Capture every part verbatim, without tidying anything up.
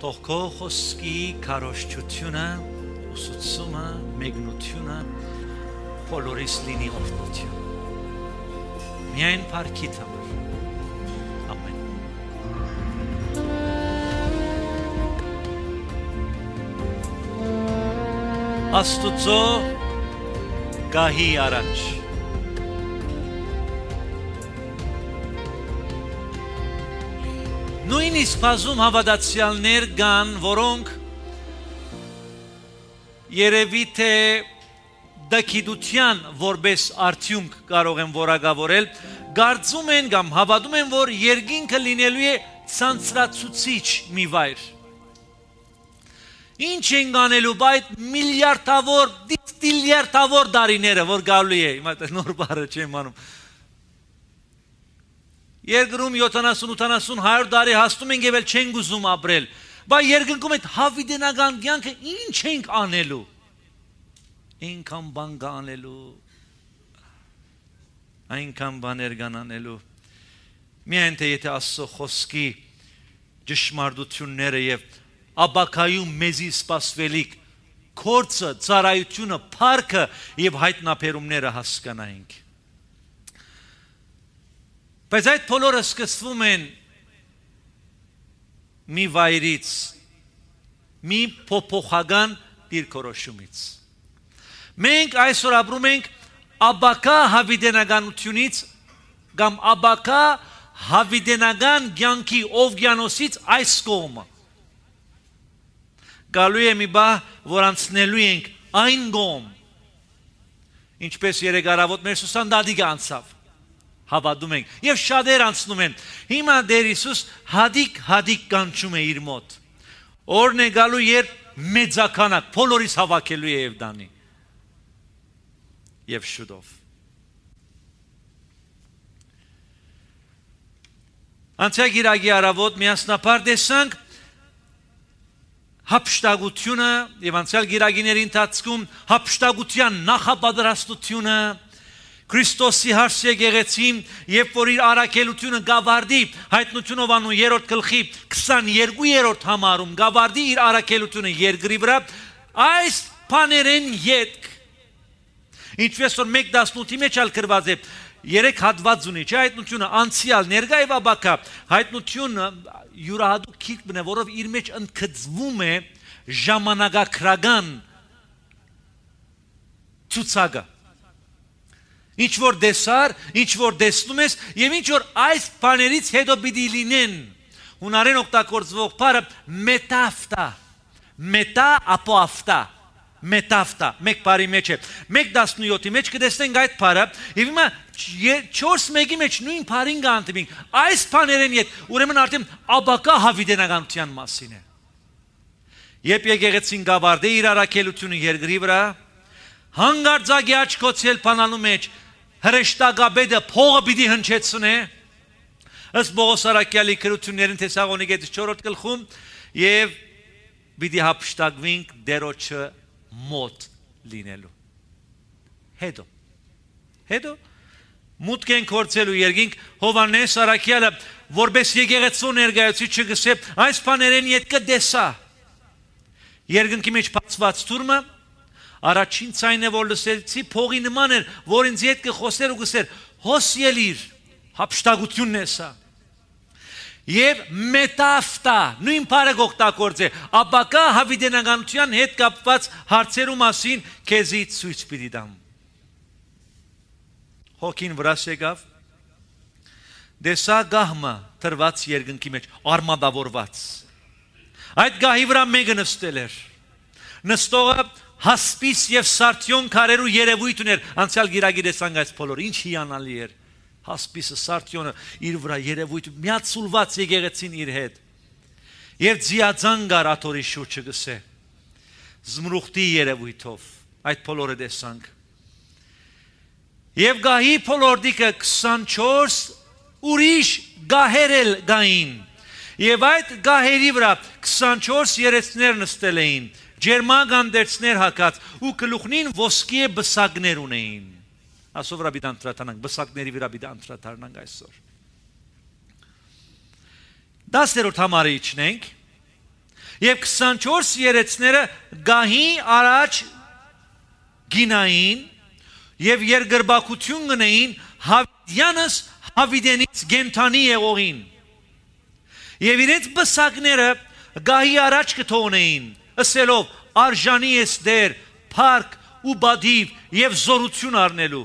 Թողքո խոսքի քարոշչությունը, ուսուցումը, մեգնությունը, բոլորիս լինի օգնություն։ Միայն փառքի համար։ Ամեն։ Աստուծո գահի առաջ Նույնիսկ բազում հավատացյալներ կան, որոնք երևի թե դակիդության որպես արդյունք կարող են որակավորել, կարծում են կամ հավատում են, որ երկինքը լինելու է ցանցրացուցիչ մի վայր։ Ինչ են անելու այդ միլիարդավոր, դիլիարդավոր դարիները, որ գալու է, հիմա դա նոր բառը չեմ անում։ Երկրում յոթանասուն ութանասուն հարյուր տարի հաստում ենք եւ էլ չենք ուզում ապրել։ Բայց երկնքում այդ հավիտենական կյանքը ինչ ենք անելու։ Այնքան բան կանելու։ Այնքան բաներ կանանելու։ Միայն թե եթե Աստծո խոսքի ճշմարտությունները եւ ապակայում մեզի սպասվելիք կորցը, ծառայությունը, փառքը եւ հայտնաբերումները հասկանանք։ Բայց այդ բոլորը սկսվում են մի վայրից, մի փոփոխական դիրքորոշումից։ Մենք այսօր ապրում ենք ապակա հավիտենականությունից կամ ապակա հավիտենական կյանքի օվկիանոսից այս կողմը։ Գալու է մի բան, որ անցնելու ենք այն կողմ, ինչպես երեկ առավոտ մեր Սուսան դադիկը անցավ։ Հավատում ենք եւ շատեր անցնում են։ Հիմա Տեր Հիսուս հադիկ հադիկ կանչում է իր մոտ։ Օրն է գալու, երբ մեծականակ բոլորիս հավաքելու է եւ դանի։ Եվ շուտով։ Անցյալ գիրակի առավոտ միասնապար տեսանք հափշտակությունը եւ անցյալ գիրակիների ընթացքում հափշտակության նախապատրաստությունը Քրիստոսի հարս եկեղեցին, երբ որ իր առաքելությունը գավարդի, հայտնությունով անուն երրորդ գլխի քսաներկուերորդ համարում գավարդի իր առաքելությունը երկրի վրա, այս բաներն յետք։ Ինչպես որ մեկ տասնութի մեջ ալ գրված է, երեք հատված ունի, չէ՞, հայտնությունը անցյալ, ներկա եւ ապակա։ Հայտնությունը յուրահատուկ քիրքն է, որով իր մեջ ընդգծվում է ժամանակակրական ցուցակը։ Ինչ որ դեսար, ինչ որ դեսնում ես եւ ինչ որ այս բաներից հետո պիտի լինեն հունարեն օգտագործվող բառը մետաֆտա մետա ապո աֆտա մետաֆտա մեկ բարի մեջ է մեկ տասնյոթի մեջ կտեսնենք այդ բառը եւ հիմա չորս մեկի մեջ նույն բառին կանդիպենք այս բաներն իդ ուրեմն արդեն ապակա հավիտենականության մասին է երբ եկեղեցին գավարդի իր առաքելությունը երկրի վրա հանգարձակի աչքոցել բանալու մեջ հրեշտակաբեդը փողը պիտի հնչեցնե ըստ Պողոս առաքյալի գրություններին Թեսաղոնիկեից չորրորդ գլխում եւ պիտի հափշտակվինք դերոջը մոտ լինելու հետո հետո մուտք են կորցելու երկինք Հովհաննես առաքյալը որպես եկեղեցու ներկայացուցիչ չգսե այս բաներն իդ կդեսա երկնքի մեջ բացված ծուրմը Առաջին ցայնը որ լսեցի փողի նման էր, որ ինձ հետ կխոսեր ու գսեր, հոս ելիր, հափշտակությունն է սա։ Եվ մետաֆտա, նույն բառը օգտագործե, ապակա հավիտենականության հետ կապված հարցերու մասին քեզի ցույց պիտի տամ։ Հոգին վրաս եկավ։ Դեսա գահմը թրված երկնքի մեջ արմատավորված։ Այդ գահի վրա մեկը նստել էր։ Նստողը Հասպիս եւ սարդյոն քարերու երևույթ ուներ անցյալ գիրակի դեսանք այս բոլորը ինչ հիանալի էր հասպիսը սարդյոնը իր վրա երևույթ միացուլված եկեղեցին իր հետ եւ ձիաձան գար աթորի շուրջը գսե զմրուխտի երևույթով այդ բոլորը դեսանք եւ գահի փոլորդիկը քսանչորս ուրիշ գահերել գային եւ այդ գահերի վրա քսանչորս երեցներ նստել էին Ջերմական դերցներ հակած ու գլուխնին ոսկի բսակներ ունեին։ Ասով վրա պիտի անդրադառնանք, բսակների վրա պիտի անդրադառնանք այսօր։ Դասերորդ համարը իջնենք Եվ քսանչորս երեցները գահի առաջ գինային եւ երգրբակություն գնային Հավիդյանս Հավիդենից Գենթանի եղողին։ Եվ իրենց բսակները գահի առաջ կթողնեին, ասելով արժանի ես դեր, փառք ու բադիվ եւ զորություն առնելու։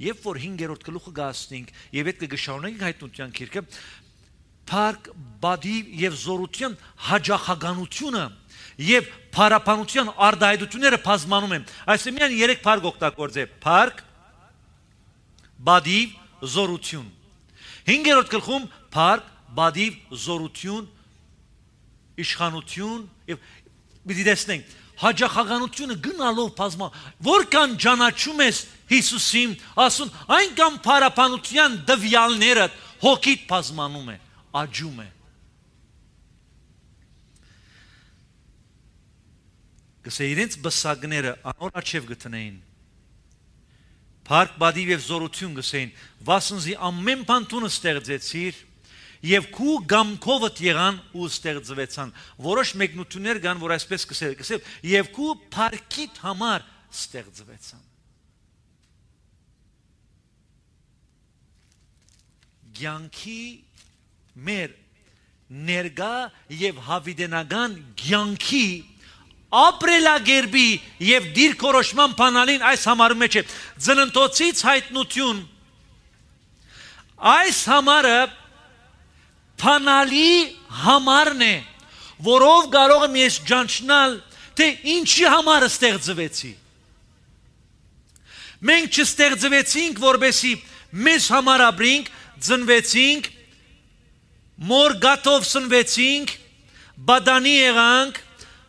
Եվ որ հինգերորդ գլուխը գասնինք եւ այդ կգշարունենք Հայտնության գիրքը, Park, badi, yev zorutyan, hacahaganutuna, yev parapanutyan, ardaydutunere pazmanumem. Aslında yani yerek park oktak orada. Park, badi, zorutyun. Hingerot kelkum, park, badi, zorutyun, işhanutyun, bir de desnek. Hacahaganutun, gınalov pazma. Vorkan canaçumes, Hisusim, asun, aynkan parapanutyan, davyal nerat, hokit pazmanume. Acum e. Gse irinc basagnere anor açev gtnein. Park badiv ev zorutyun gsein. Vasnzi ammen pantun sterdzetsir ev ku gamkovt yegan u sterdzvetsan. Vorosh megnutyuner gan vor ayspes gsev gsev ev ku parkit hamar sterdzvetsan. Gyanki Mer, nerga yev havidenagan gyanki aprela gerbi yev dirkoroshman panalin ays hamarum meche dzhntotsits haytnutyun ays hamara panali hamarn e vorov garog em yes janchnal te inchi hamar sterdzvetsi menk cherdzvetsink vorbesi mes hamar abrink dzhnvetsink Mor gatov snvetsink, badani yegank,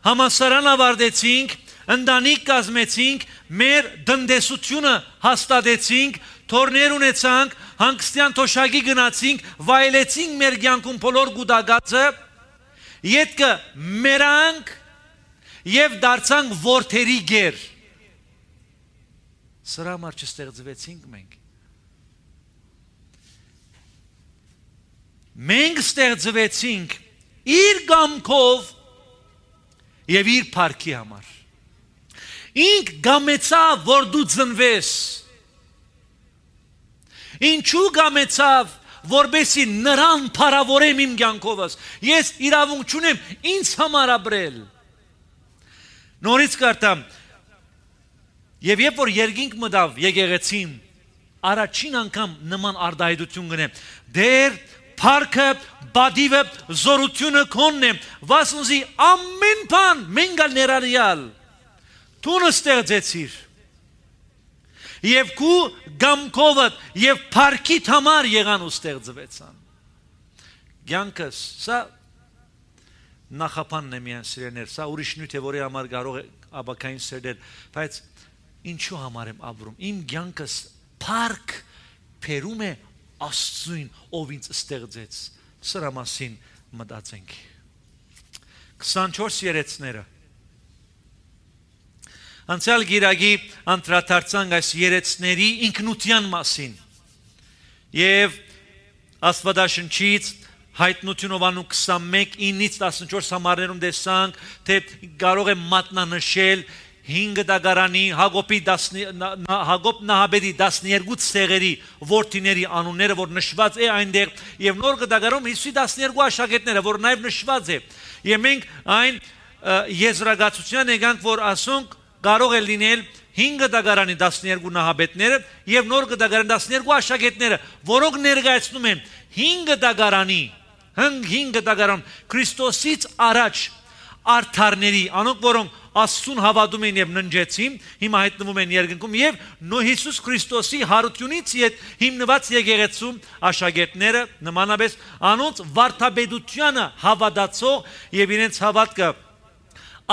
hamasaran avardetsink, ndanik kazmetsink, mer dndesutyuna hastadetsink, torner unetsank, hankstyan toshagi gnatsink, vayletsink mer gyankum polor gudagatse, yetke merank, yev dartsank vorteri ger. Sra hamar cherdzvetsink menk. Մենք ստեղծվեցինք իր գամքով եւ իր փառքի համար ինք գամեցավ որ դու ծնվես ինչու գամեցավ որբեսի նրան փառավորեմ իմ կյանքովս ես իրավունք չունեմ ինձ համար ապրել նորից կարդամ եւ երբ որ երկինք մտավ եկեղեցին առաջին անգամ նման արդայդություն գնեմ դեր Parkı, badive, zorutunu konnem. Vasınzi ammen pan, mengal nerariyal. Tunus tercetsir. Yevku gamkovat, yev parkit hamar yeganus tercvetsan. Gyankas, sa nakhapan nemiyan sirener, sa urişnü tevori hamar garog abakayin serder. Payet, inçu hamarem abrum, im gyankas park perume Աստծուն, ով ինձ ստեղծեց, սրա մասին մտածենք. քսանչորս երեցները. Անցյալ գիրակի անդրադարձանք այս երեցների ինքնության մասին։ Եվ Աստվածաշնչից Հայտնությունով անուն քսանմեկ ինից տասնչորս համարներում տեսանք, թե կարող է մատնանշել հինգ դագարանի Հակոբի Հակոբ Նահաբեդի տասներկու ցեղերի որդիների անունները որ նշված է այնտեղ եւ նոր դագարում Հիսուսի տասներկու աշակերտները որ նաեւ նշված է եւ մենք այն եզրակացության եկանք որ ասոնք կարող է լինել հինգ դագարանի տասներկու Նահաբեդները եւ նոր դագարանի տասներկու աշակերտները որոնք ներկայացնում են հինգ դագարանի հինգ դագարան Քրիստոսից առաջ Արթարների անոնք որոնք Աստծուն հավատում են եւ ննջեցին, հիմա հայտնվում են երկնքում եւ նո Հիսուս Քրիստոսի հարությունից իդ հիմնված եկեղեցու աշակերտները նմանապես անոնց վարդապետությանը հավատացող եւ իրենց հավատքը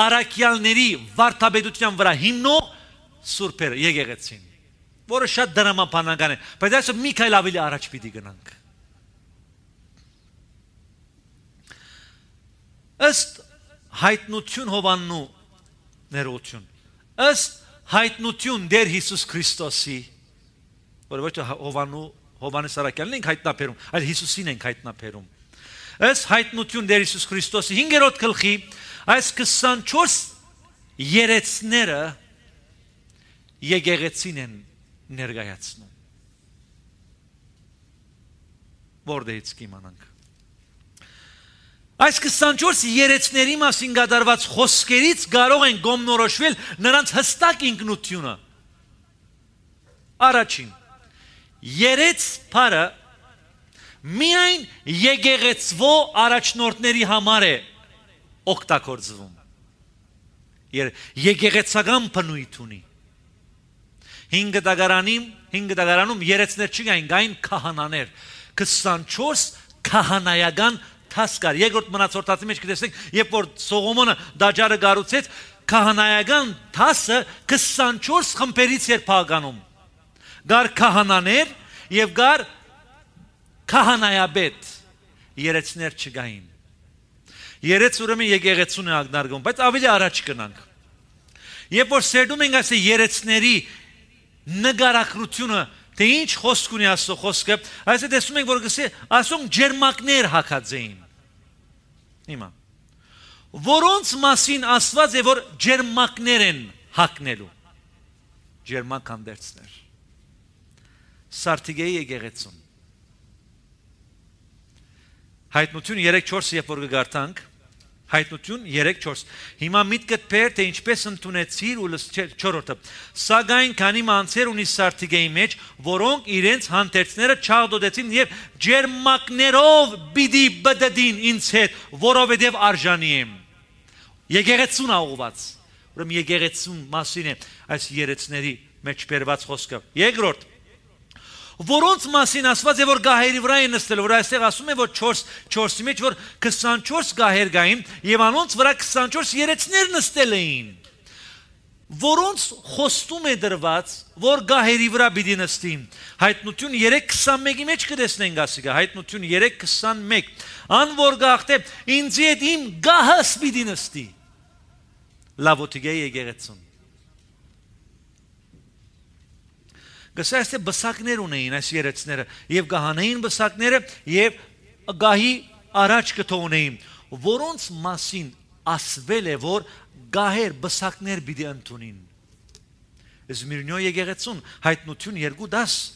արաքյալների վարդապետության վրա հիմնող սուրբեր եկեղեցին, որը շատ դրամապանական է, բայց այս Միքայել ավելի առաջ պիտի գնանք։ Ըստ Հայտնություն Հովաննու ներողություն ըստ հայտնություն դեր Հիսուս Քրիստոսի որ ոչ Հովաննու Հովանես Արաքյալին ենք հայտնաբերում այլ Հիսուսին ենք հայտնաբերում Այս հայտնություն Տեր Հիսուս Քրիստոսի հինգերորդ գլխի այս քսանչորս երեցները եկեղեցին են ներկայացնում։ Որտեղից կիմանանք։ Այս քսանչորս երեցների մասին կատարված խոսքերից կարող են գոմնորոշվել նրանց հստակ ինքնությունը։ Առաջին երեց փարը միայն եկեղեցվո առաջնորդների համար է օգտագործվում։ Եկեղեցական բնույթ ունի։ Հինգ դագարանում, հինգ դագարանում երեցներ չկային, կային քահանաներ, քսանչորս քահանայական տասկար։ Երկրորդ մնացորդացի մեջ կտեսնենք, երբ որ Սողոմոնը դաջարը գառուցեց, քահանայական տասը քսանչորս խմբերից էր փականում։ Գար քահանաներ եւ գար քահանայաբեդ երեցներ չկային։ Երեց ուրեմն եկեղեցուն է ակնարկում, բայց ավելի առաջ գնանք։ Երբ որ սերտում ենք այս երեցների նկարագրությունը, թե ինչ խոսք ունի Աստծո խոսքը, այս է տեսնում ենք, որ գսե ասում ջերմակներ հակած էին։ Հիմա որոնց մասին ասված է, որ ջերմակներ են հակնելու։ Ջերմակ հանդերձներ։ Սարդիգեի եկեղեցուն։ Հայտնություն երեք չորս երբ որ գարտանք, Հայտնություն երեք չորս։ Հիմա միտքդ բեր, թե ինչպես ընդունեցիր ու չորրորդը։ Սակայն քանի մանձեր ունի Սարդիգեի մեջ, որոնք իրենց հանդերձները չաղդոտեցին եւ ջերմակներով պիտի բդդին ինձ հետ, որովհետեւ արժանի եմ։ Եկեղեցուն ուղված։ Ուրեմն եկեղեցուն մասին է այս երեցների մեջ բերված խոսքը։ Երկրորդ որոնց մասին ասված է, որ գահերի վրա են նստել, որ այստեղ ասում է, որ չորս չորսի մեջ, որ քսանչորս գահեր կային, եւ անոնց վրա քսանչորս երեցներ նստել էին, որոնց խոստում է դրված, որ գահերի վրա պիտի նստին։ Հայտնություն երեք քսանմեկի մեջ կտեսնենք ասիկա, Հայտնություն երեք քսանմեկ, ան որ գաղտե ինձ հետ իմ գահս պիտի նստի։ Լավոդիկեի եկեղեցուն։ Կսայստե բսակներ ունեին այս երեցները, և գահանային բսակները, և գահի առաջ կթողնեին, որոնց մասին ասվել է, որ գահեր բսակներ պիտի ընդունին։ Զմիրնյո եկեղեցուն, Հայտնություն երկու տասը։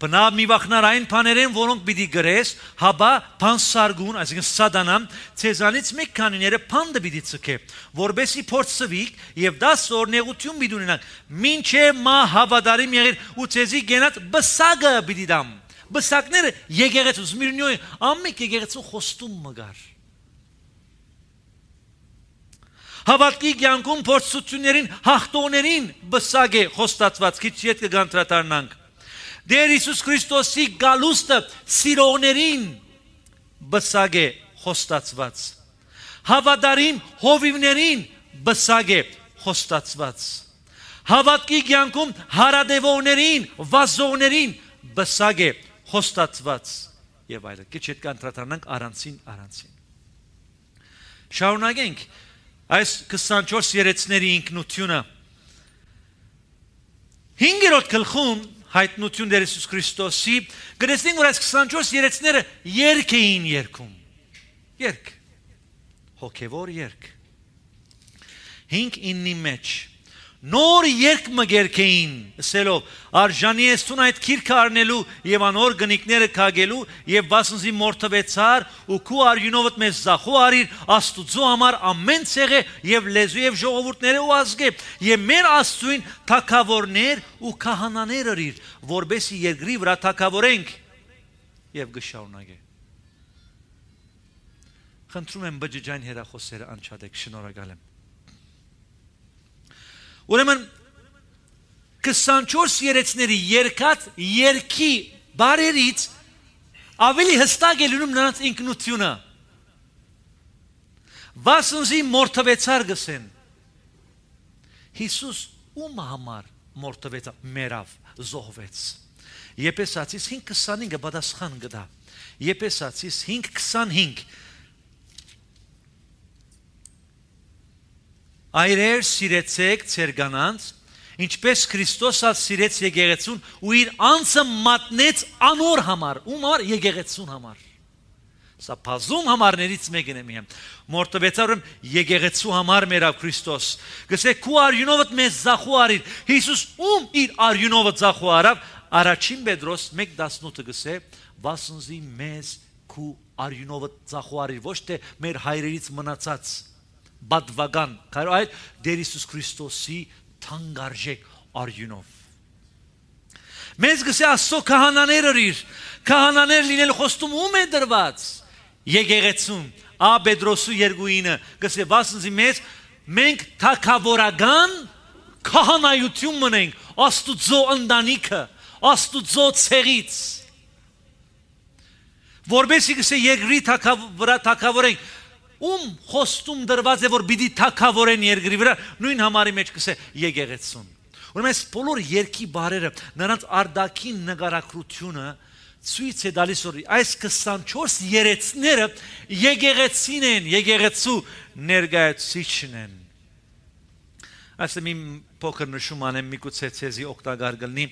Բնավ մի վախնար այն բաներեն, որոնք պիտի գրես, հաբա փանսարգուն, այսինքն սատանան, ցեզանից մեկ քանիները փանդը պիտի ցկե, որբեսի փորձվիք եւ դասը օրնեղություն պիտի ունենաք, մինչեւ մա հավատարիմ եղիր ու ցեզի գնած բսակը պիտի դամ։ Բսակները եկեղեցու Զմիրնյոյի ամեն եկեղեցու խոստում մգար։ Հավատքի կյանքում փորձություններին, հաղթողներին բսակ է խոստացված, քիչ ետ կգանտրատարնանք։ Տեր Հիսուս Քրիստոսի գալուստը սիրողներին բսակ է խոստացված։ Հավատարիմ հովիվներին բսակ է խոստացված։ Հավատքի կյանքում հարադևողներին, վազողներին բսակ է խոստացված։ Եվ այլն, քիչ հետ կանդրադառնանք առանցին առանցին։ Շարունակենք այս քսանչորս երեցների ինքնությունը։ հինգերորդ գլխում Հայտնություն Տեր Հիսուս Քրիստոսի, գտեսնենք, որ այս քսանչորս երեցները երկ էին երգում։ Երկ, հոգևոր երկ։ հինգ իննի մեջ նոր երկ մգերքեին, ասելով. Արժանի ես տուն այդ գիրքը առնելու եւ անոր գնիկները քագելու եւ վասնզի մորթվեցար ու քու արյունովդ մեզ զախու արիր Աստուծո համար ամեն ցեղը եւ լեզու եւ ժողովուրդները ու ազգը եւ մեր Աստծուն թակավորներ ու քահանաներ արիր, որբեսի երկրի վրա թակավորենք եւ գշառնագե։ Խնդրում եմ բջջային հերախոսերը անչադեք, շնորհակալ եմ։ Ուրեմն քսանչորս երեցների երկած երկի բարերից ավելի հստակ է լինում նրանց ինքնությունը։ Վասնզի մորթվեցար գսեն։ Հիսուս ում համար մորթվեցա մերավ զոհվեց։ Եփեսացիս հինգ քսանհինգը պատասխան կտա։ Եփեսացիս հինգ քսանհինգ։ Այրեր սիրեցեք ձեր կանանց, ինչպես Քրիստոսը սիրեց եկեղեցուն ու իր անձը մատնեց անոր համար, ում համար եկեղեցուն համար։ Սապազում համարներից մեկն է միեմ մորտովեցարում եկեղեցու համար մերավ Քրիստոս գսեք քու արյունովդ մեզ զախու արիր Հիսուս ում իր արյունովդ զախու արավ Առաջին Պետրոս մեկ տասնութ գսե վասնզի մեզ քու արյունովդ զախու արիր ոչ թե մեր հայրերից մնացած բադվագան քար այլ դեր Հիսուս Քրիստոսի թանկարժեք արյունով մեզ գսե Աստծո քահանաներ արիր քահանաներ լինել խոստում ում է դրված Yegeretsun, a bedrosu yerguine, gese basın zimez, menk takavoragan, kahana yutummeneng, astutzo andanike, astutzo tserits. Vorbesi gese yegri takavora takavoreng, um hostum dervaze vorbidi takavoren yergri vera, nuin hamari meç gese yegeretsun. Unes polor yerki barere, nanat ardakin nagarakrutuna. Ցույց է տալիս որ այս քսանչորս երեցները եկեղեցին են, եկեղեցու ներկայացուցիչն են։ Այսինքն իմ փոքր նշում անեմ միգուցե ցեզի օգտակար կլինի։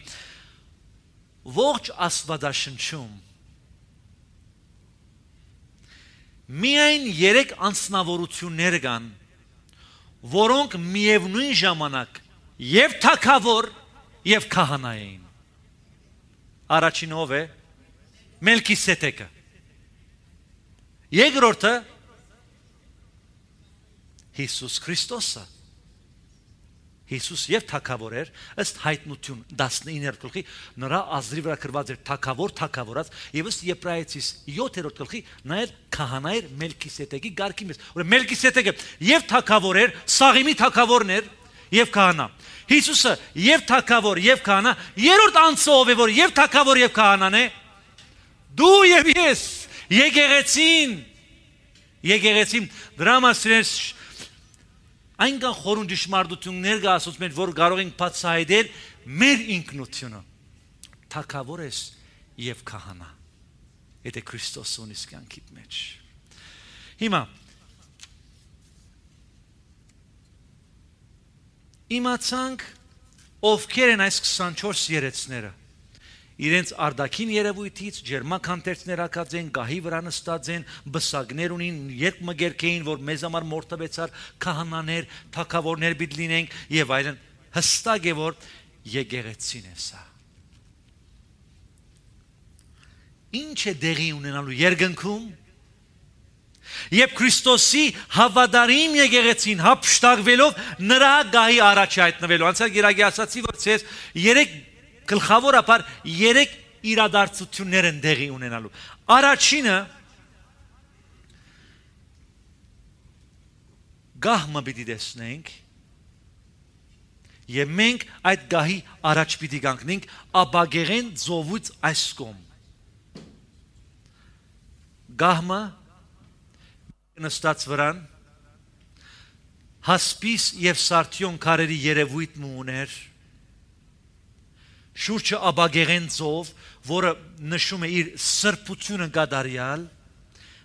Ողջ Աստվածաշնչում միայն երեք անձնավորություններ կան, որոնք միևնույն ժամանակ եւ թագավոր եւ քահանա են։ Առաջինն ով է Մելքիսեդեկը երկրորդը Հիսուս Քրիստոսը Հիսուս եւ թագավոր էր ըստ հայտնություն տասնիններորդ գլխի նրա ազրի վրա գրված էր թագավոր թագավորած եւ ըստ Եբրայեցիս յոթերորդ գլխի նաեւ քահանա էր Մելքիսեդեկի գարկի մեջ որ Մելքիսեդեկը եւ թագավոր էր Սաղիմի թագավորն էր եւ քահանա Հիսուսը եւ թագավոր եւ քահանա երրորդ անձը ով է որ եւ թագավոր եւ քահանան է Դու եւ ես եկեղեցին եկեղեցին դրամասրես այն կան խորուն դժմարդություններ կա ասած մենք որ կարող ենք բացահայտել մեր ինքնությունը թագավոր ես եւ քահանա եթե Քրիստոսն իսկ անկիտ մեջ հիմա իմացանք ովքեր են այս քսանչորս երեցները իրենց արդակին երևույթից ջերմականտերներ ակած են գահի վրա նստած են բսագներ ունին երկ մգերքեին որ մեզ համար մորթվեցար քահանաներ թակավորներ պիտ լինենք եւ այլն հստակ է որ եկեղեցին է սա ինչ է դեղի ունենալու երկնքում Եվ Քրիստոսի հավատարիմ եկեղեցին հապշտակվելով նրա գահի առաջ հայտնվելու անցյալ գիրակի ասացի որ ցես երեք Գլխավորապես երեք իրադարձություններ են դեղի ունենալու Առաջինը գահը պիտի դեսնենք եւ մենք այդ գահի առաջ պիտի կանգնենք աբագեղեն ծովուց այս կողմ Գահը նստած վրան հասպիս եւ սարդյոն քարերի երևույթ ուներ Շուրջը աբագեղեն ծով, որը նշում է իր սրբությունը գադարյալ,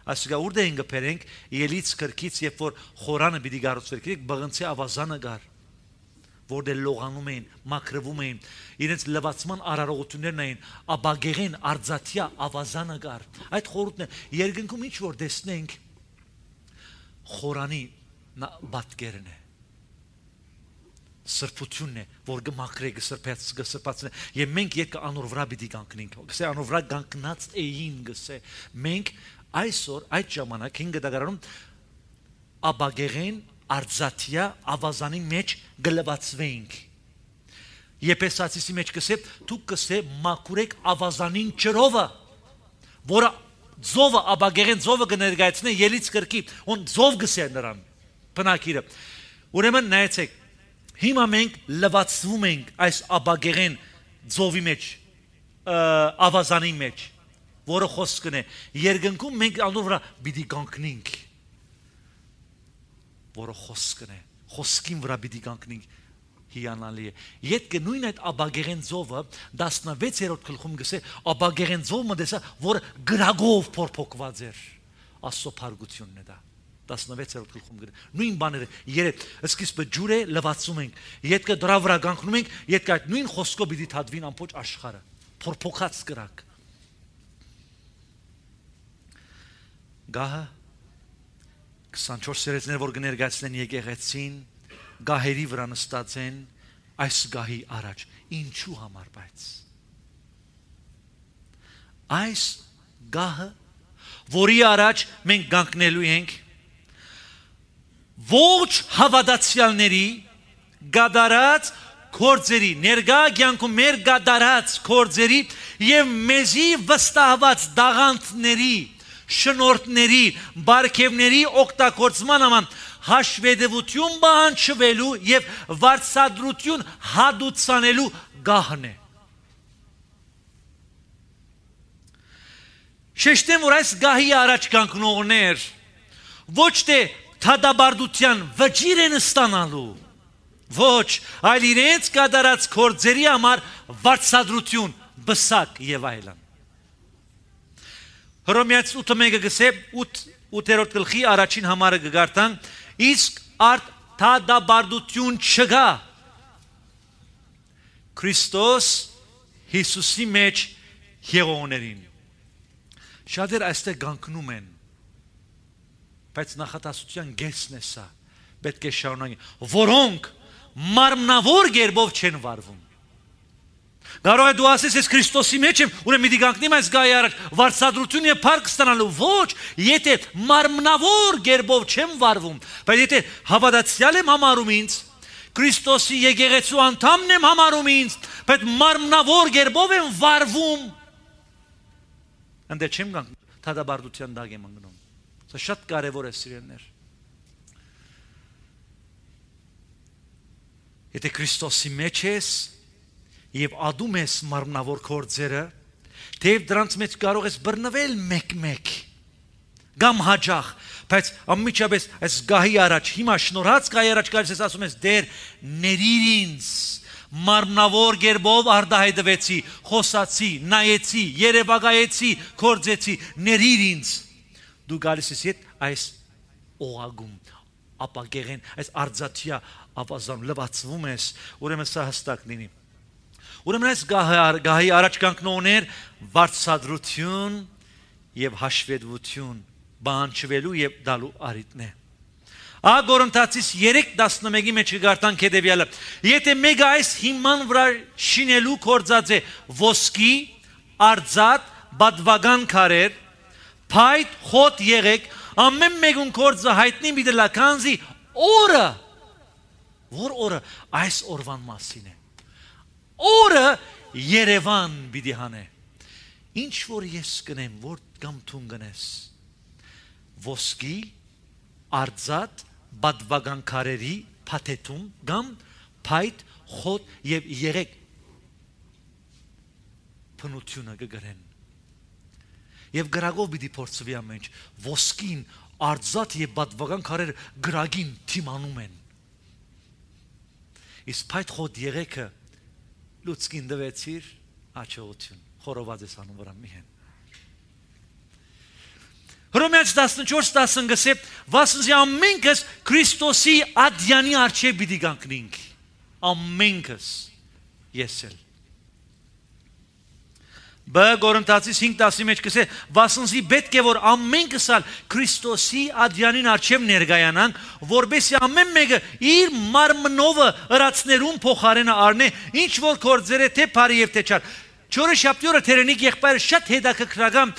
այսուհետ ուր դե ինքը բերենք, ելից քրքից, երբ որ խորանը պիտի գառուցվեր, քրիկ բղնցի ավազանը գար, որտեղ լողանում էին, մաքրվում էին, իրենց լվացման արարողություններն էին, աբագեղեն արձատյա ավազանը գար։ Այդ խորհուրդն է, երկնքում ինչ որ տեսնենք, խորանի պատկերն է Սրբությունն է, որ գմաքրե գսրբեց գսրբացնե, եւ մենք եկա անոր վրա պիտի կանգնենք, գսե անոր վրա կանգնած էին գսե, մենք այսօր այդ ժամանակ ինքը դարանում աբագեղեն արձատյա ավազանի մեջ գլվածվենք։ Եփեսացիի մեջ գսե, դուք գսե մաքուրեք ավազանին ճրովը, որը ծովը աբագեղեն ծովը կներկայացնի ելից կրկի, ոն ծով գսե նրան բնակիրը։ Ուրեմն նայեցեք Հիմա մենք լվացվում ենք այս աբագեղեն ծովի մեջ ավազանի մեջ որը խոսքն է երկնքում մենք անոր վրա պիտի կանգնենք որը խոսքն է խոսքին վրա պիտի կանգնենք հիանալի է եթե նույն այդ աբագեղեն ծովը տասնվեցերորդ գլխում գսե աբագեղեն ծովը դեսա որ գրագով փորփոքված էր աստծո փարգությունն է դա տասնվեցերորդ գլխում գրել նույն բաները երեք սկիզբը ջուր է լվացում ենք յետքը դրա վրա կանգնում ենք յետքը այդ նույն խոսքով պիտի թադվին ամբողջ աշխարհը փորփոքած գրակ Գահը քսանչորս սերեծներ, որ գներգացել են եկեղեցին, գահերի վրա նստած են այս գահի առաջ, ինչու համար բայց այս գահը, որի առաջ մենք գանկնելու ենք ոչ հավատացյալների գադարած կործերի, ներգա կյանքում մեր գադարած կործերի եւ մեզի վստահված դաղանթների, շնորհների, բարքևների օգտագործման աման հաշվետվություն բանջվելու եւ վարչադրություն հատուցանելու գահն է։ Շեշտեմ, որ այս գահի առաջ կանգնողներ ոչ թե թադաբարդության վճիր են ստանալու, ոչ, այլ իրենց կատարած գործերի համար վարձատրություն, բսակ եւ այլն։ Հռոմեացիս ութը մեկը գսեւ ութերորդ գլխի առաջին համարը գգարտան, իսկ արդ թադաբարդություն չկա։ Քրիստոս Հիսուսի մեջ եղողներին։ Շատեր այստեղ գանկնում են, բայց նախատասության գեսն է սա, պետք է շարունակենք, որոնք մարմնավոր գերբով չեն վարվում։ Կարող է դու ասես, ես Քրիստոսի մեջ եմ, ուրեմն պիտի գանկնեմ այս գահի առաջ, վարձատրություն եւ փառք ստանալու։ Ոչ, եթե մարմնավոր գերբով չեմ վարվում, բայց եթե հավատացյալ եմ համարում ինձ, Քրիստոսի եկեղեցու անդամն եմ համարում ինձ, բայց մարմնավոր գերբով եմ վարվում, ընդդեմ չեմ գանկնում, թադաբարդության դագ եմ ընկնում։ Սա շատ կարևոր է, սիրելիներ։ Եթե Քրիստոսի մեջ ես եւ ադում ես մարմնավոր գործերը, թեև դրանց մեջ կարող ես բռնվել մեկ-մեկ կամ հաջախ, բայց անմիջապես այս գահի առաջ, հիմա շնորհած գահի առաջ գալիս ես ասում ես դեր ներիր ինձ, մարմնավոր գերբով արդահայտվեցի, խոսացի, նայեցի, երևակայեցի, գործեցի, ներիր ինձ։ Դու գալիս ես հետ այս օղագում, ապակեղեն, այս արձատյա ապազան լվացվում ես, ուրեմն սա հստակ լինի։ Ուրեմն այս գահի առաջ կանգնողներ վարձատրություն եւ հաշվետվություն բանջվելու եւ դալու առիթն է։ Ա Կորինթացիս երեք տասնմեկի մեջ գարտանք հետեւյալը. եթե մեկը այս հիման վրա շինելու կործած է ոսկի, արձատ, բադվագան քարեր, փայտ, խոտ եղեք, ամեն մեկուն կործը հայտնի մի դլա, քանզի օրը որ օրը այս օրվան մասին է, օրը Երևան պիտի հանե, ինչ որ ես գնեմ, որ կամ թուն գնես, ոսկի, արձատ, բադվագան քարերի փաթեթում կամ փայտ, խոտ եւ եղեք փնությունը կգրեն եւ գրագով պիտի փորձվի ամեն ինչ, ոսկին, արձատ եւ բադվագան քարերը գրագին թիմանում են։ Իսկ փայտ խոտ եղեքը լուցկին դվեցիր աչողություն, խորոված ես անում վրա մի հեն։ Հռոմեացիս տասնչորս տասն գսե, վասնզի ամենքս Քրիստոսի ադյանի առջև պիտի գանկնինք, ամենքս ես էլ։ Բ Կորինթացիս հինգ տասի մեջ գսե, վասնզի պետք է որ ամենքս ալ Քրիստոսի ադյանին առջև ներկայանանք, որբեսի ամեն մեկը իր մարմնովը ըրացներուն փոխարենը առնե, ինչ որ գործեր է թե բարի եւ թե չար։ Չորեքշաբթի օրը Թերենիկ եղբայրը շատ հետաքրքրական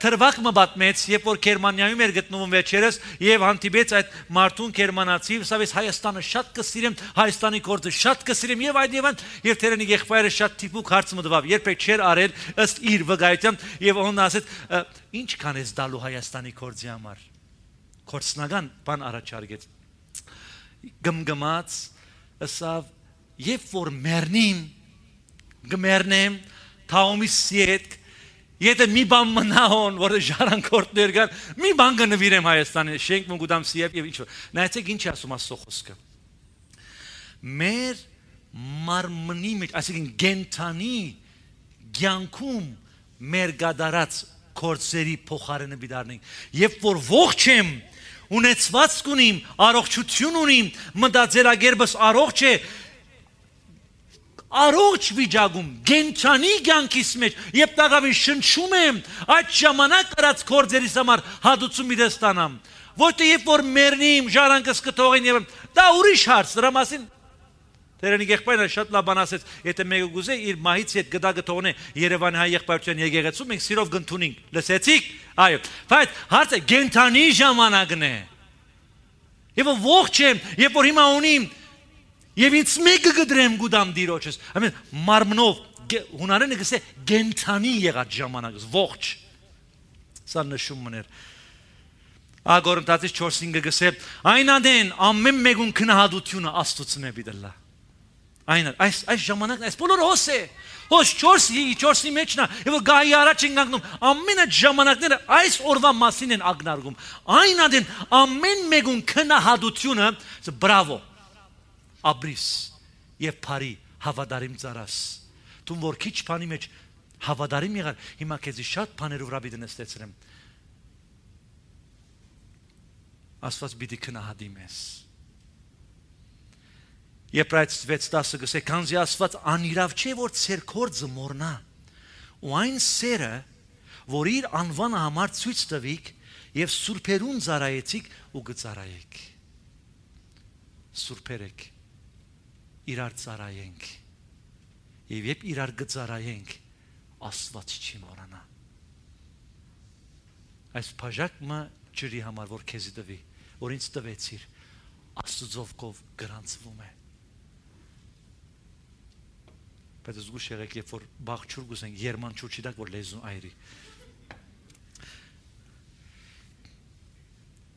թրվակ մտածեց, երբ որ Գերմանիայում էր գտնվում վերջերս եւ հանդիպեց այդ մարդուն գերմանացի, սավես Հայաստանը շատ կսիրեմ, Հայաստանի գործը շատ կսիրեմ եւ այդ եւն, եւ Թերենիկ եղբայրը շատ տիպուկ հարց մտավ, երբեք չէր արել ըստ իր վկայության եւ ոնց ասեց, ինչ կանես դալու Հայաստանի գործի համար։ Կորցնական բան առաջարկեց։ Գմգմած ասավ, երբ որ մեռնեմ, գմեռնեմ, թաումիս յետ, եթե մի բան մնա հոն, որ ժառանգորդներ կան, մի բան կնվիրեմ Հայաստանին, շենք մնգուտամ սիեփ եւ ինչ որ։ Նայեցեք ինչ ասում Աստծո խոսքը։ Մեր մարմնի մեջ, այսինքն գենթանի կյանքում մեր գադարած կործերի փոխարենը բիդարնենք, երբ որ ողջ եմ, ունեցված կունիմ, առողջություն ունիմ, մտածելակերպս առողջ է, Առողջ վիճակում, գենցանի կյանքիս մեջ, երբ տակավին շնչում եմ, այդ ժամանակ արած կործերիս համար հատուցում իդ ստանամ, որտե երբ որ մեռնեմ, ժառանգս կթողեն եւ դա ուրիշ հարց, դրա մասին Տերանի եղբայրը շատ լավ բան ասեց, եթե մեկը գուզե իր մահից հետ գդակը թողնե Երևանի հայ եղբայրության եկեղեցու, մենք սիրով կընդունենք, լսեցիք, այո, բայց հարցը գենցանի ժամանակն է։ Եվ ողջ եմ, երբ որ հիմա ունիմ Եվ ինձ մեկը գդրեմ գուդամ դիրոջս, ամեն մարմնով հունարենը գսե գենցանի եղած ժամանակս, ողջ, սա նշումն էր, Գորնթացից չորս հինգը գսե, այն անեն ամեն մեկուն քնահատությունը Աստուծն է բիդլա, այն այս ժամանակն այս բոլորը հոս է, հոս չորս հինգի մեջն է, եւ գահի առաջ ենք ընկնում ամեն այդ ժամանակները այս օրվա մասին են ագնարկում, այն անեն ամեն մեկուն քնահատությունը, բրավո Abris, yepari, havadarim zaras. Tüm var kiç pani meç havadarim yegar. Hima kezi şat paneru rabidin estetserim. Asfas bidi kınahadimes. Yeprayt svets dası gıse kanzi asfas aniravçe vor serkord zmorna. O ayn sere vor ir anvana hamar tsüçtavik yev surperun zarayetik u gıtsarayek. Surperek. İrar zarayenk, ev hep irar gıtzarayenk, asvat çim orana. Ays pajak mı çiri hamar vor kezi devi, orinç devetsir, astudzovkov grantsvume. Petes guşerek yep vor bahçur gusen, yerman çurçidak vor lezun ayri.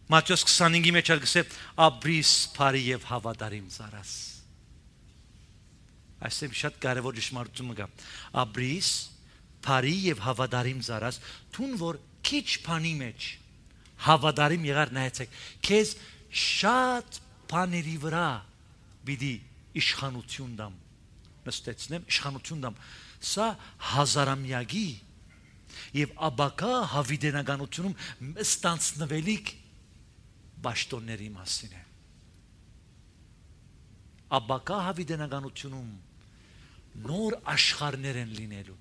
Matyos ksaningi meçer gse, abris pariyev havadarim zaras. Այս եմ շատ կարևոր ճշմարտությունը կա, Աբրիս, Փարի եւ Հավադարիմ Զարաս, Թուն որ քիչ բանի մեջ Հավադարիմ եղար նայեցեք, քեզ շատ բաների վրա պիտի իշխանություն տամ, նստեցնեմ իշխանություն տամ, սա հազարամյակի եւ աբակա հավիտենականությունում ստանձնվելիք բաշտոնների մասին է Աբակա հավիտենականությունում նոր աշխարհներ են լինելու,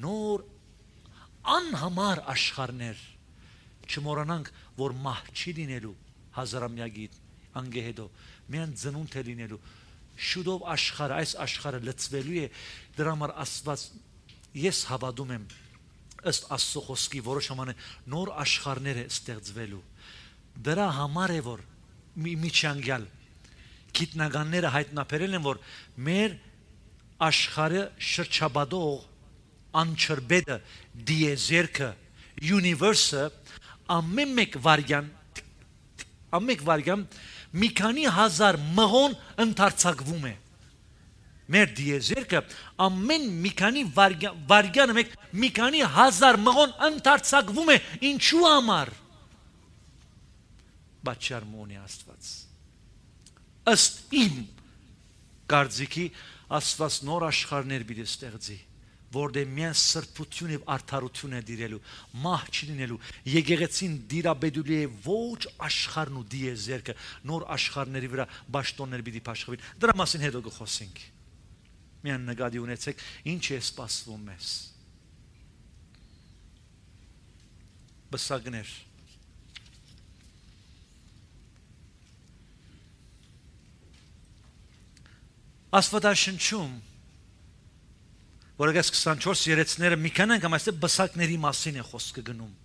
նոր անհամար աշխարհներ, չմոռանանք, որ մահ չի լինելու հազարամյակի անգեհեդո, միայն ծնունդ է լինելու, շուտով աշխարհ, այս աշխարհը լցվելու է, դրա համար Աստված, ես հավատում եմ, ըստ Աստծո խոսքի որոշ ժամանակ նոր աշխարհներ է ստեղծվելու, դրա համար է որ միջանկյալ Գիտնականները հայտնաբերել են, որ մեր աշխարհը շրջապատող անչրբետը, դիեզերքը, universe-ը ամեն մեկ վարյան ամեն մեկ վարյան մի քանի հազար մղոն ընդարձակվում է։ Մեր դիեզերքը ամեն մի քանի վարյանը մեկ մի քանի հազար մղոն ընդարձակվում է ինչու համար։ Բաչարմոնի Աստված Ըստ իմ կարծիքի Աստված նոր աշխարհներ պիտի ստեղծի, որտեղ միայն սրբություն եւ արդարություն է դիրելու, մահ չի լինելու, եկեղեցին դիրաբեդուլի է ոչ աշխարհն ու դիեզերքը, նոր աշխարհների վրա բաշտոններ պիտի փաշխվին, դրա մասին հետո կխոսենք։ Միայն նկատի ունեցեք, ինչ է սպասվում մեզ։ Բսակներ Աստվածաշնչում, որպես քսանչորս երեցները մի քան անգամ այստեղ բսակների մասին է խոսքը գնում,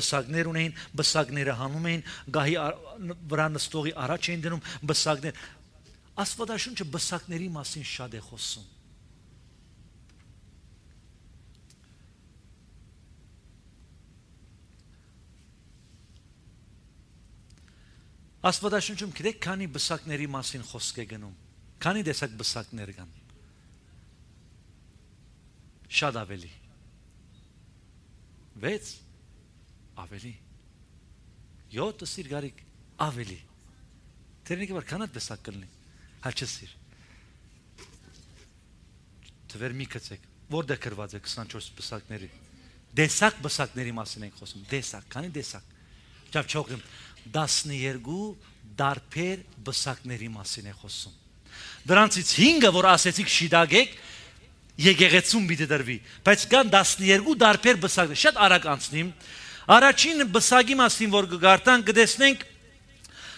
բսակներ ունեին, բսակները հանում էին, գահի վրա նստողի առաջ էին դնում, բսակներ, Աստվածաշունչը բսակների մասին շատ է խոսում, Աստվածաշունչում գիտեք քանի բսակների մասին խոսք է գնում, Քանի տեսակ բսակներ կան։ Շատ ավելի։ վեց ավելի։ յոթ սիր գարիկ ավելի։ Տերնիկի վար քանա տեսակ կլինի։ Հաճի սիր։ Թվեր մի կցեք։ Որտեղ գրված է քսանչորս բսակների։ Տեսակ բսակների մասին ենք խոսում։ Տեսակ, քանի տեսակ։ Չափ չօգնեմ։ տասներկու դարբեր բսակների մասին է խոսում։ Դրանցից հինգը, որ ասեցիք շիդագեք, եկեղեցում պիտի դրվի, բայց կան տասներկու դարբեր բսակներ, շատ արագ անցնեմ, առաջին բսակի մասին, որ կգարտանք, կտեսնենք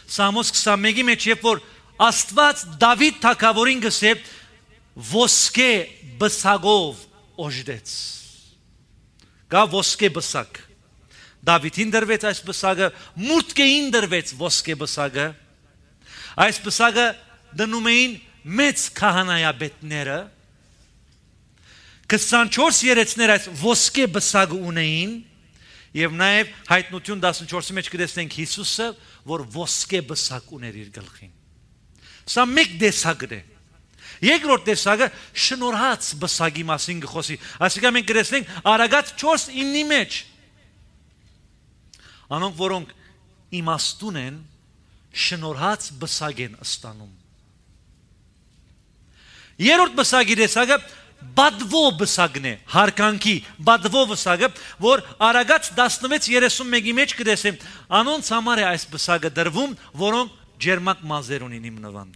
Սամոս քսանմեկի մեջ, երբ որ Աստված Դավիթ թագավորին գսել ոսկե բսակով օժտեց, կա ոսկե բսակ, Դավիթին դրվեց այս բսակը, մուրթկեին դրվեց ոսկե բսակը, այս բսակը դնում էին մեծ քահանայապետները քսանչորս երեցներ այս ոսկե բսակը ունեին եւ նաեւ Հայտնություն տասնչորսի մեջ կտեսնենք Հիսուսը որ ոսկե բսակ ուներ իր գլխին սա մեկ տեսակն է երկրորդ տեսակը շնորհած բսակի մասին գխոսի ասիկա մենք կտեսնենք Արագած չորս ինը-ի մեջ անոնք որոնք իմաստուն են շնորհած բսակ են ստանում երրորդ բսակի տեսակը Badvo bısagne, harkanki, badvo bısagne, vor aragac dasnvets yeresun megi meç kdesim, anon samare ais bısagne dervum, voron cermak mazerunin imnavan.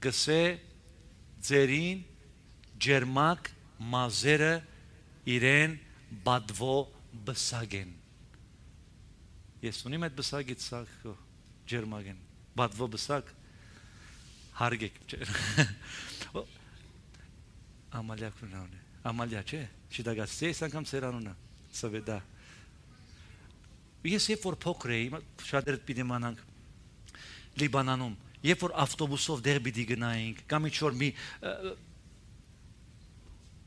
Gse, zerin, cermak mazere, iren, badvo bısagne. Yesunim et bısagne tsak, cermagen, badvo bısagne. Hargek. Amalya kurnavne. Amalya çe? Şidagat seysen kam seranuna. Saveda. Yes efor pokrey, şaderet bidimanank. Libananum. Efor avtobusov der bidignayink. Kam içor mi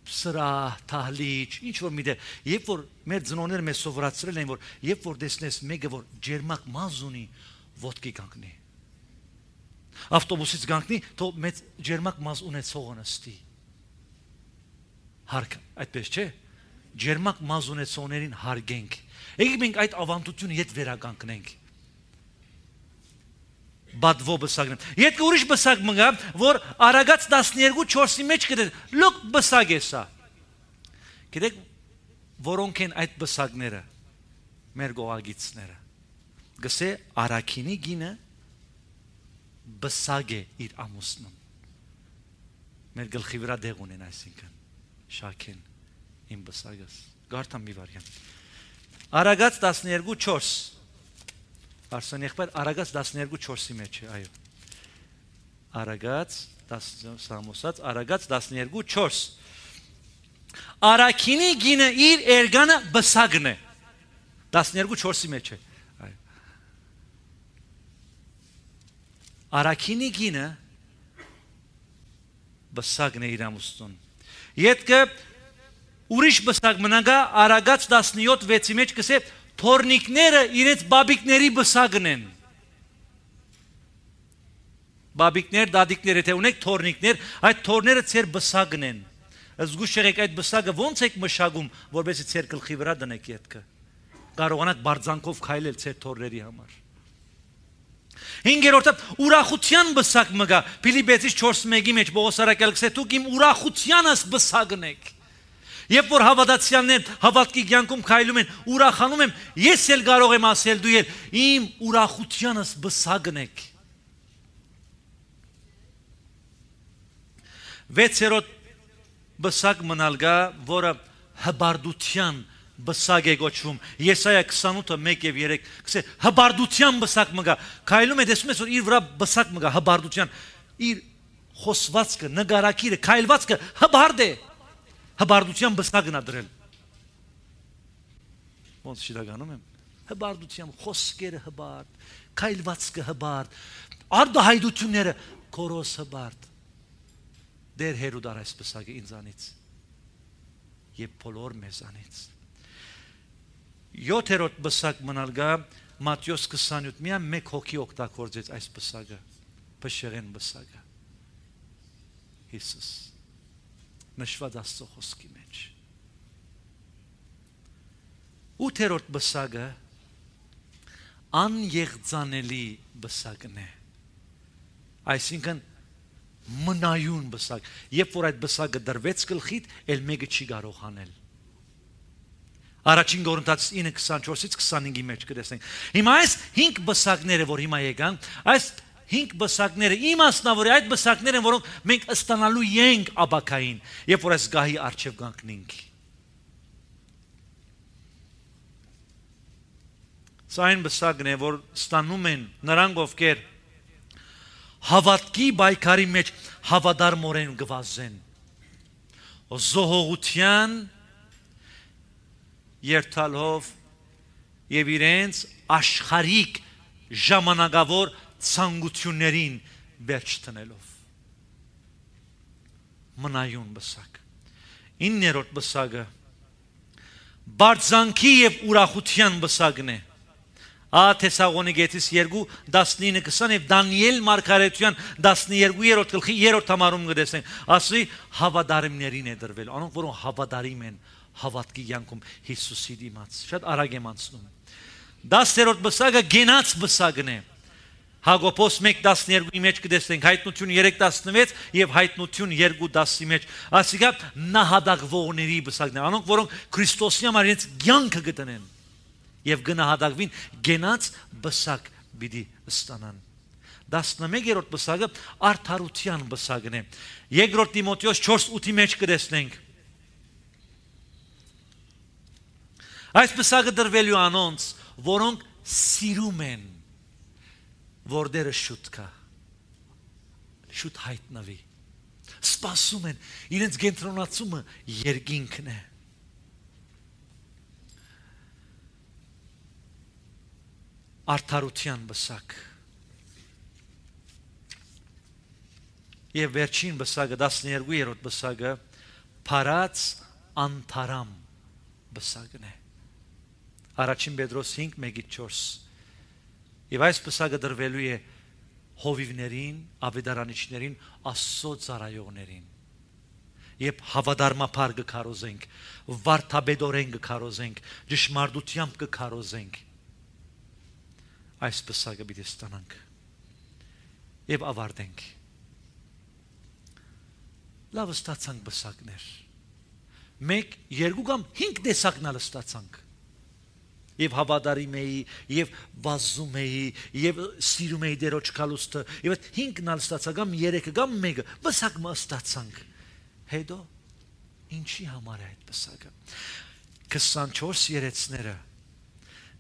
sıra, tahliç, içor mi de. Efor mer dznoner me sovratsrel en vor. Efor desnes mege vor cermak mazuni vodki kankni. Avtobusից գանկնի, թո մեծ ջերմակ մազ ունեցողը նստի։ Հարկ, այդպես չէ, ջերմակ մազ ունեցողներին հարգենք։ Եկեք մենք այդ ավանդությունը իդ վերականգնենք։ Բադվո բսակն։ Իդ ուրիշ բսակ մնա, որ Արագած տասներկու չորսի մեջ գտել, լոկ բսակ է սա։ Գիտեք, որոնք են այդ բսակները, մեր գողագիցները։ Գսե Արաքինի գինը Բսագե իր ամուսնում, մեր գլխի վրա դեղ ունեն այսինքն, շաքեն, իմ բսագս, գարդան մի վարյան, Արագած տասներկու չորս, Արսեն եղբայր, Արագած տասներկու չորսի մեջ է, այո, Արագած, Սամոսած, Արագած տասներկու չորս, Արաքինի գինը իր էրգանը բսագն է, տասներկու չորսի մեջ է, Arakini gine basagne iramustun. Yetke uriş basagmanaga Aragac dasniyot vetsimeç kese torniknere iret babikneri basagnen. Babikner dadiknere teunek tornikner ay tornere tser basagnen. Az guşerek ay basaga vontsek mashagum vorbesi tser kılxi vra dnek yetke. Karoghanak barzankov khaylel tser torneri hamar. Հինգերորդը ուրախության բսակ մգա, Փիլիպպեցիս չորս մեկի մեջ Պողոսարակալքսե դուք իմ ուրախությանս բսակն եք։ Երբ որ հավատացյալներ հավատքի կյանքում քայլում են, ուրախանում եմ, ես էլ կարող եմ ասել դու եք, իմ ուրախությանս բսակն եք։ Վեցերորդ բսակ մնալ գա, որը հբարդության բսակ է գոչվում, Եսայա քսանութը մեկ և երեք, կսե հբարդության բսակ մգա, կայլում է դեսում ես, որ իր վրա բսակ մգա, հբարդության, իր խոսվածքը, նգարակիրը, կայլվածքը հբարդ է, հբարդության բսակ նադրել, ոնց շիդագանում եմ, հբարդության, խոսկերը հբարդ, կայլվածքը հբարդ, արդահայդությունները, կորոս հբարդ, դեր հերուդար այս բսակը ինձանից, եպ պոլոր մեզանից Յոթերորդ բսակ մնալ գա Մատթեոս քսանութ-ը մեկ հոգի օգտագործեց այս բսակը փշերեն բսակը Հիսուս նշված Աստծո խոսքի մեջ Ութերորդ բսակը անեղծանելի բսակն է այսինքն մնայուն բսակ երբ որ այդ բսակը դրվեց գլխիդ ել մեկը չի կարող հանել Առաջին Կորինթացիս ինը քսանչորսից քսանհինգի մեջ կտեսնենք։ Հիմա այս հինգ բսակները, որ հիմա եկան, այս հինգ բսակները, իմաստնա որ այդ բսակներն են, որոնք մենք ստանալու ենք աբակային, երբ որ այս գահի արջև կանգնենք։ Սա այն բսակն է, որ ստանում են նրանք, ովքեր հավատքի պայքարի մեջ հավատարմորեն գվազեն։ Զոհողության երթալով եւ իրենց աշխարհիկ ժամանակավոր ցանկություններին վերջ տնելով մնայուն բսակ իններորդ բսակը բարձանքի եւ ուրախության բսակն է Ա Թեսաղոնիկեցիս երկու տասնինը քսան եւ Դանիել մարգարեթյան տասներկուերորդ գլխի երրորդ համարում գտեսենք ասի հավատարիմներին է դրվել անոնք որոնք հավատարիմ են Havatki yankum Hisusi dimac. Şad aragemansnum. Dasterot bısaga genats bısagne. Hagopos mek dasnergu imeç kdesten. Haytnutyun yerek dasnvet yev haytnutyun yergu das imeç. Asiga nahadagvoneri bısagne. Anonk voronk Kristosya marins yank gtenen. Yev gnahadagvin genats bısag bidi stanan. Dasnamegerot bısaga artarutyan bısagne. Yegrot Timoteos չորս ութի meç kdesten. Այս պսակը դրվելու անոնց, որոնք սիրում են, որդերը շուտ կա, շուտ հայտնվի, սպասում են, իրենց գենտրոնացումը երգինքն է։ Արդարության պսակ։ Եվ վերջին պսակը, տասներկուերորդ պսակը, պարած անթարամ պսակն է։ Առաջին Պետրոս հինգ մեկից չորս Եվ այս պսակը դրվելու է հովիվներին, ավետարանիչներին, Աստծո ծառայողներին։ Եվ հավատարմաբար կքարոզենք, վարդապետորեն կքարոզենք, ճշմարտությամբ կքարոզենք։ Այս պսակը պիտի ստանանք։ Եվ ավարտենք։ Լավ ստացանք պսակներ։ Մեկ, երկու կամ հինգ տեսակներ ստացանք։ Եվ հավատարիմ էի, եվ վազում էի, եվ սիրում էի դերոջ կալուստը, եվ այդ հինգն ալ ստացա, կամ երեքը, կամ մեկը, պսակ մա ստացանք։ Հետո ինչի համար է այդ պսակը։ քսանչորս երեցները,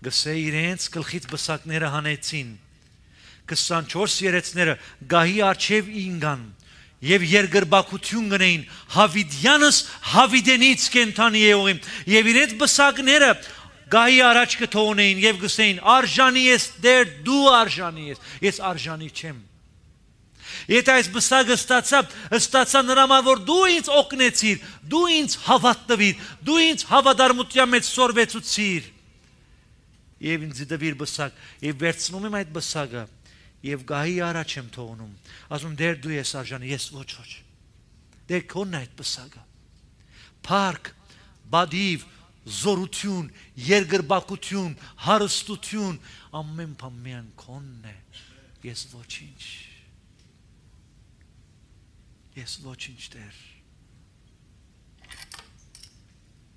գսե իրենց գլխից պսակները հանեցին, քսանչորս երեցները գահի արջև ինգան, Եվ երկրպագություն գնային, հավիդյանս հավիդենից կենդանի եղողին, Եվ իրենց պսակները Գահի առաջ կթողնեին եւ գսեին արժանի ես դեր դու արժանի ես ես արժանի չեմ Եթե այս բսակը ստացա ստացա նրա համար որ դու ինձ օգնեցիր դու ինձ հավատտվիր դու ինձ հավատարմության մեջ սորվեցուցիր եւ ինձ դվիր բսակ եւ վերցնում եմ այդ բսակը եւ գահի առաջ եմ թողնում ասում դեր դու ես արժանի ես ոչ ոչ դեր քոնն այդ բսակը Փարք բադիվ Zorutun, yergrbakutun, harstutun, ammen pammen konne. Yes voçinç. Yes voçinç der.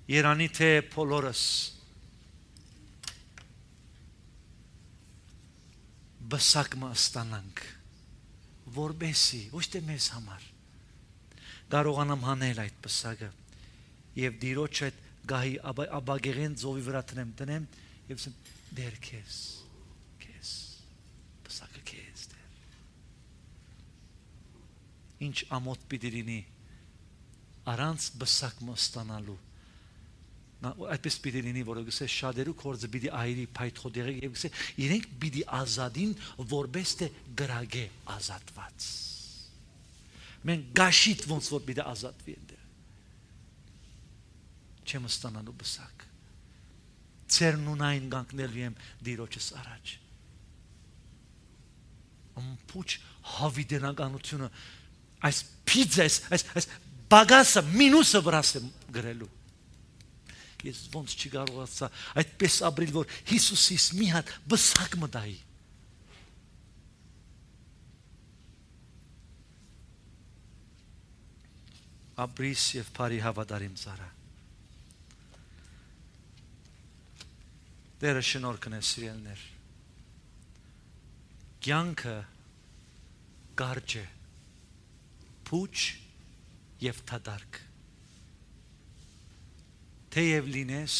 Yerani te poloras. Basakma stanank. Vorbesi, ոչ թե մեզ համար. Կարողանամ հանել այդ պսակը եւ դիրոջ այդ Գահի աբագեղեն ծովի վրա տնեմ, տնեմ եւ ասեմ դեր քեզ, քեզ, պսակը քեզ դեր։ Ինչ ամոթ պիտի լինի առանց պսակ մստանալու։ Նա այդպես պիտի լինի, որ գսե շատերու կորձը պիտի այրի փայտքոտ եղեք եւ գսե իրենք պիտի ազատին որպես թե գրագե ազատված։ Մենք գաշիտ ոնց որ պիտի ազատվի ընդ Չեմ ստանալու պսակ, ծերնունային կանգնելու եմ դիրոջս առաջ, ամբողջ հավիտենականությունը, այս պիցը, այս բագասը, մինուսը վրաս եմ գրելու, ես ոնց չի կարողացա, այդպես ապրել, որ Հիսուսիս մի հատ պսակ մտայի, ապրիս և բարի հավատարիմ ծառա Դերը շնորհքն է սիրելներ։ Կյանքը կարճ է, փուչ եւ թադարք։ Թեև լինես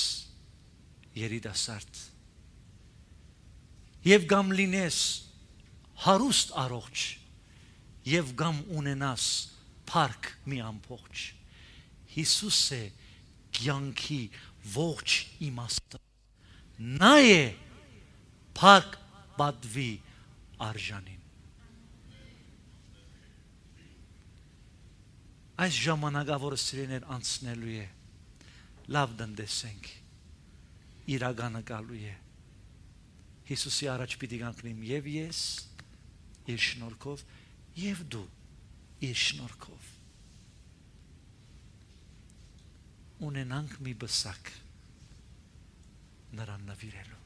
երիտասարդ եւ կամ լինես հարուստ առողջ եւ կամ ունենաս փառք մի ամբողջ։ Հիսուսը կյանքի ողջ իմաստը, նա է փառք պատվի արժանին։ Այս ժամանակավորը սիրելիներ անցնելու է, լավ դնդեսենք, իրականը գալու է։ Հիսուսի առաջ պիտի գանքնիմ և ես, իր շնորհքով, և դու, իր շնորհքով։ Ունենանք մի բսակ նրան նվիրելու։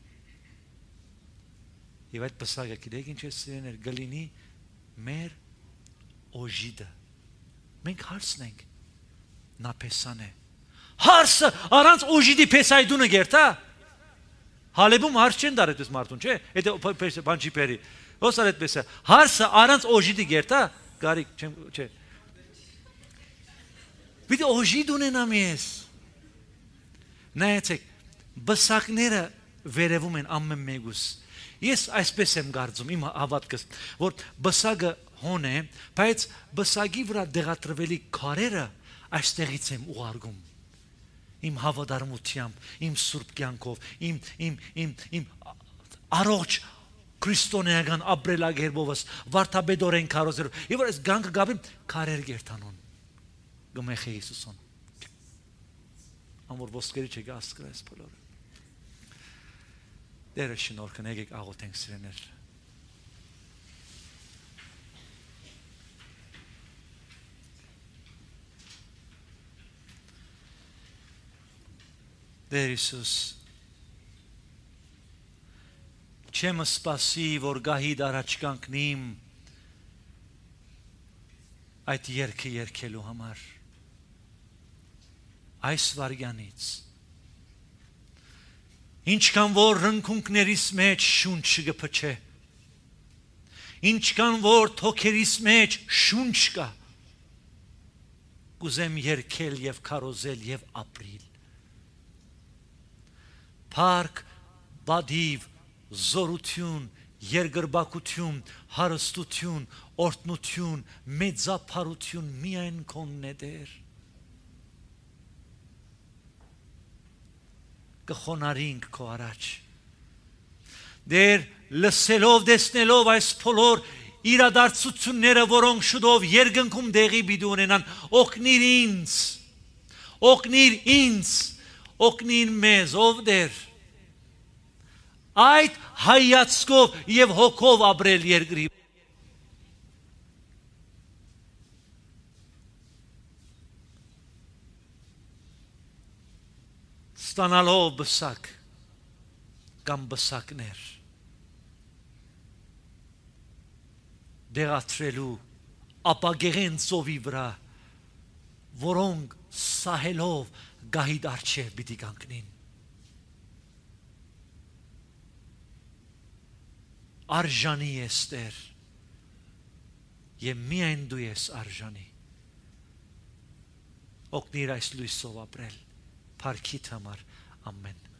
Եվ այդ բսակը գիտեք ինչ է սիրելիներ, գլինի մեր օժիդը։ Մենք հարցնենք, նա փեսան է։ Հարցը առանց օժիդի փեսայդունը գերտա։ Հալեբում հարց չեն դար այդպես մարդուն, չէ, այդ բանջի պերի, ոս ար այդպես է, հարցը առանց օժիդի գերտա, գարիկ, չէ, պիտի օժիդ ունենամ ես, նայեցեք, բսակները վերևում են ամեն մեգուս, ես այսպես եմ գարձում, իմ հավատքս, որ բսակը հոն է, բայց բսակի վրա դեղատրվելի քարերը այստեղից եմ ուղարգում, իմ հավատարմությամբ, իմ սուրբ կյանքով, իմ իմ իմ իմ առողջ քրիստոնեական ապրելակերպովս, վարդապետորեն քարոզերով, եւ որ այս գանքը գաբին քարեր գերտանուն։ Գմեխի Հիսուսոն։ Ամոր ոսկերի չեք ասկրես բոլորը։ Դերը շնորհքն եկեք աղոթենք սիրելիներ։ Տեր Հիսուս, չեմ սպասի, որ գահիդ առաջ կանգնիմ այդ երգը երգելու համար, այս վարգյանից, ինչքան որ հնքունքներիս մեջ շունչ գփչե, ինչքան որ թոքերիս մեջ շունչ կա, կուզեմ երգել և քարոզել և ապրիլ, Փառք, բադիվ, զորություն, երկրպագություն, հարստություն, օրհնություն, մեծափառություն միայն քոնն է Տեր։ Կխոնարհենք քո առաջ։ Տեր, լսելով, տեսնելով այս բոլոր իրադարձությունները, որոնք շուտով երկնքում տեղի պիտի ունենան, օգնիր ինձ, օգնիր ինձ, Օգնիր մեզ, ով Տեր, այդ հայացքով և հոգով ապրել երկրի։ Ստանալով բսակ կամ բսակներ, դեղատրելու ապագեղեն ծովի վրա, որոնք սահելով, Գահիդ արջև պիտի կանգնին։ Արժանի ես Տեր, և միայն դու ես արժանի։ Օգնիր այս լույսով ապրել, փառքիդ համար ամեն։